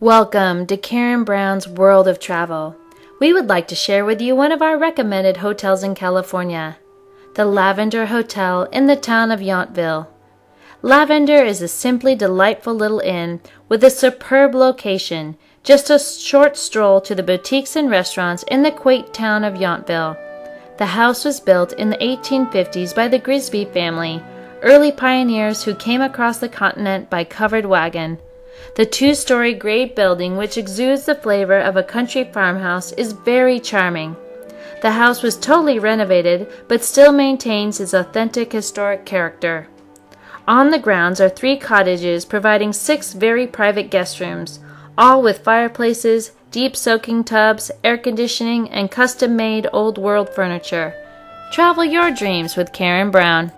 Welcome to Karen Brown's World of Travel. We would like to share with you one of our recommended hotels in California, the Lavender Hotel in the town of Yountville. Lavender is a simply delightful little inn with a superb location, just a short stroll to the boutiques and restaurants in the quaint town of Yountville. The house was built in the 1850s by the Grigsby family, early pioneers who came across the continent by covered wagon. The two-story gray building, which exudes the flavor of a country farmhouse, is very charming. The house was totally renovated, but still maintains its authentic historic character. On the grounds are three cottages providing 6 very private guest rooms, all with fireplaces, deep soaking tubs, air conditioning, and custom-made old-world furniture. Travel your dreams with Karen Brown.